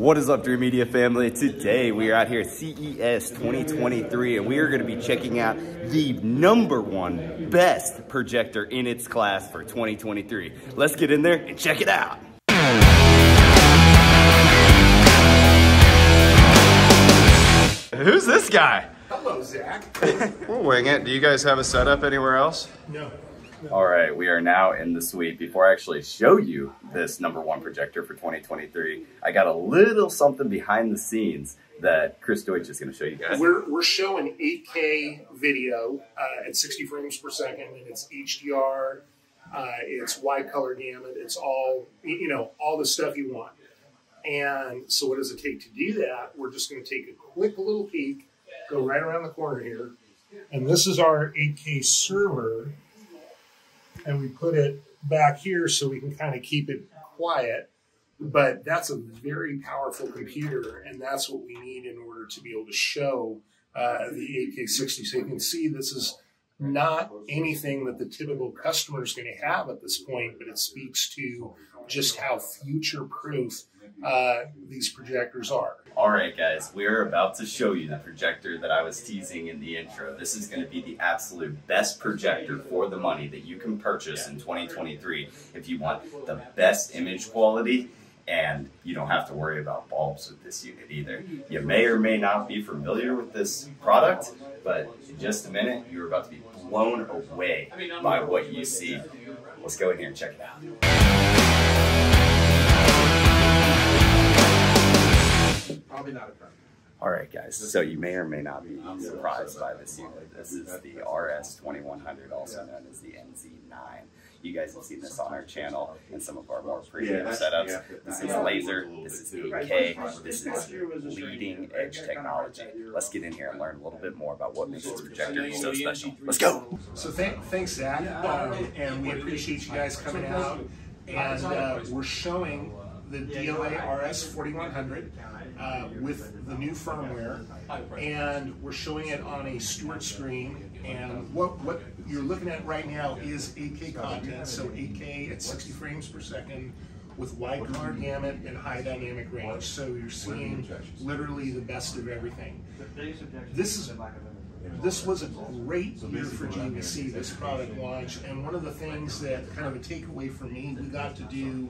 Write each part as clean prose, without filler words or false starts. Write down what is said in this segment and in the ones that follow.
What is up, Dreamedia family? Today we are out here at CES 2023 and we are going to be checking out the #1 best projector in its class for 2023. Let's get in there and check it out. Who's this guy? Hello, Zach. We'll wing it. Do you guys have a setup anywhere else? No. All right, we are now in the suite. Before I actually show you this #1 projector for 2023, I got a little something behind the scenes that Chris Deutsch is going to show you guys. We're showing 8K video at 60 frames per second, and it's HDR, it's wide color gamut, it's all, you know, all the stuff you want. And so what does it take to do that? We're just going to take a quick little peek, go right around the corner here, and this is our 8K server. And we put it back here so we can kind of keep it quiet. But that's a very powerful computer, and that's what we need in order to be able to show the 8K60. So you can see this is not anything that the typical customer is going to have at this point, but it speaks to just how future-proof these projectors are. All right, guys, we are about to show you the projector that I was teasing in the intro. This is going to be the absolute best projector for the money that you can purchase in 2023 if you want the best image quality. And you don't have to worry about bulbs with this unit either. You may or may not be familiar with this product, but in just a minute, you're about to be blown away by what you see. Let's go in here and check it out. Probably not a problem. All right, guys, so you may or may not be surprised by this unit. This is the RS2100, also known as the NZ9. You guys have seen this on our channel and some of our more premium setups. This is laser, this is 8K, this is leading edge technology. Let's get in here and learn a little bit more about what makes this projector so special. Let's go. So thanks, Zach, and we appreciate you guys coming out. And we're showing the DLA-RS4100 with the new firmware, and we're showing it on a Stewart screen. And what you're looking at right now is 8K content, so 8K at 60 frames per second with wide color gamut and high dynamic range. So you're seeing literally the best of everything. This was a great year for GMC, this product launch, and one of the things that kind of a takeaway for me, we got to do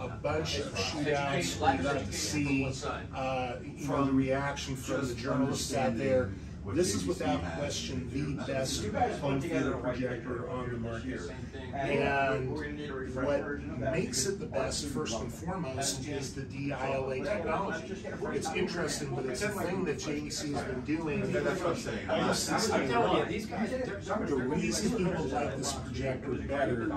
a bunch of shootouts. We got to see you know, the reaction from the journalists out there. This is without question the best home theater projector on the market. And what makes it the best, first and foremost, is the DLA technology. It's interesting, but it's a thing that JVC has been doing since day one. The reason people like this projector better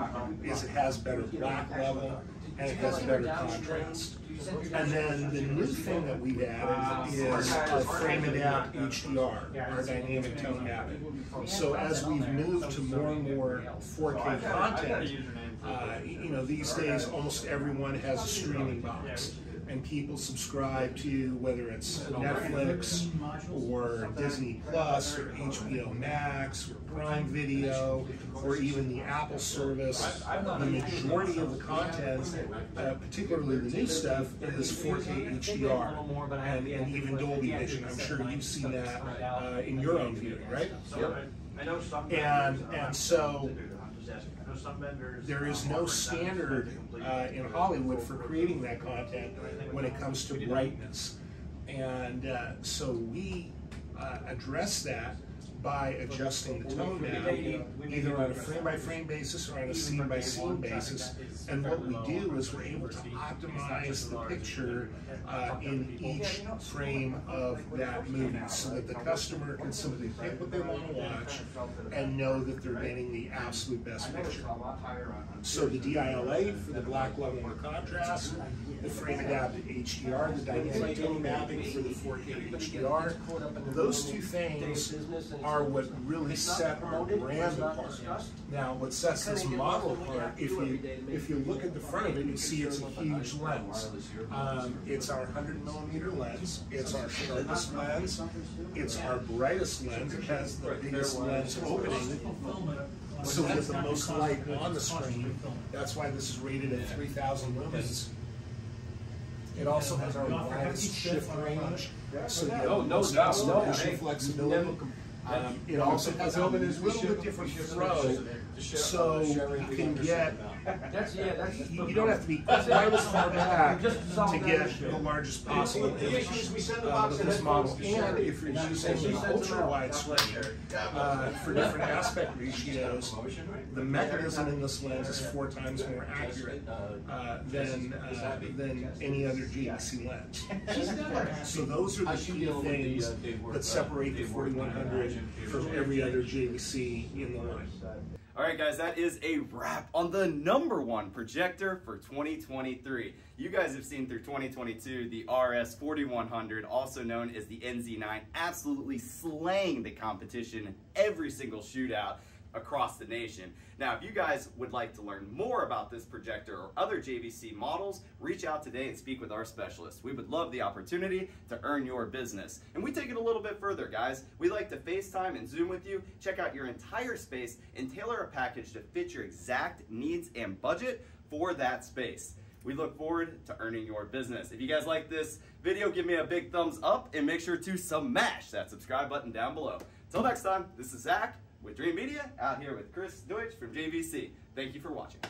is it has better black level and it has better contrast. And then the new thing that we've added is frame adapt HDR, our dynamic tone mapping. So as we've moved to more and more 4K content, you know, these days almost everyone has a streaming box. And people subscribe to, whether it's Netflix or Disney Plus or HBO Max or Prime Video or even the Apple service, the majority of the content, particularly the new stuff, is 4K HDR and even Dolby Vision. I'm sure you've seen that in your own viewing, right? And so there is no standard in Hollywood for creating that content when it comes to brightness. And so we address that by adjusting the tone down, either on a frame-by-frame basis or on a scene-by-scene basis. And what we do is we're able to optimize the picture in each frame of that movie so that the customer can simply pick what they want to watch and know that they're getting the absolute best picture. So the DILA for the black level and contrast, the frame adapted HDR, the dynamic tone mapping for the 4K HDR, those two things are what really set our brand apart. Now, what sets this model apart, if you look at the front of it, you see it's a huge lens. It's our 100mm lens. It's our sharpest lens. It's our brightest lens. It has the biggest lens opening, so with the most light on the screen. That's why this is rated at 3,000 lumens. It also has our widest shift range, so you have motion flexibility. It also has a little bit different throw, so you can get. You don't have to be quite as far back to get the largest possible image with this model. And if you're using an ultra-wide slit for different aspect ratios, the mechanism in this lens is 4 times more accurate than any other GMC lens. So those are the key things that separate the 4100 from every other JVC in the line. All right, guys, that is a wrap on the #1 projector for 2023. You guys have seen through 2022 the RS4100, also known as the NZ9, absolutely slaying the competition in every single shootout across the nation. Now, if you guys would like to learn more about this projector or other JVC models, reach out today and speak with our specialists. We would love the opportunity to earn your business. And we take it a little bit further, guys. We like to FaceTime and Zoom with you, check out your entire space, and tailor a package to fit your exact needs and budget for that space. We look forward to earning your business. If you guys like this video, give me a big thumbs up and make sure to smash that subscribe button down below. Till next time, this is Zach with Dreamedia, out here with Chris Deutsch from JVC. Thank you for watching.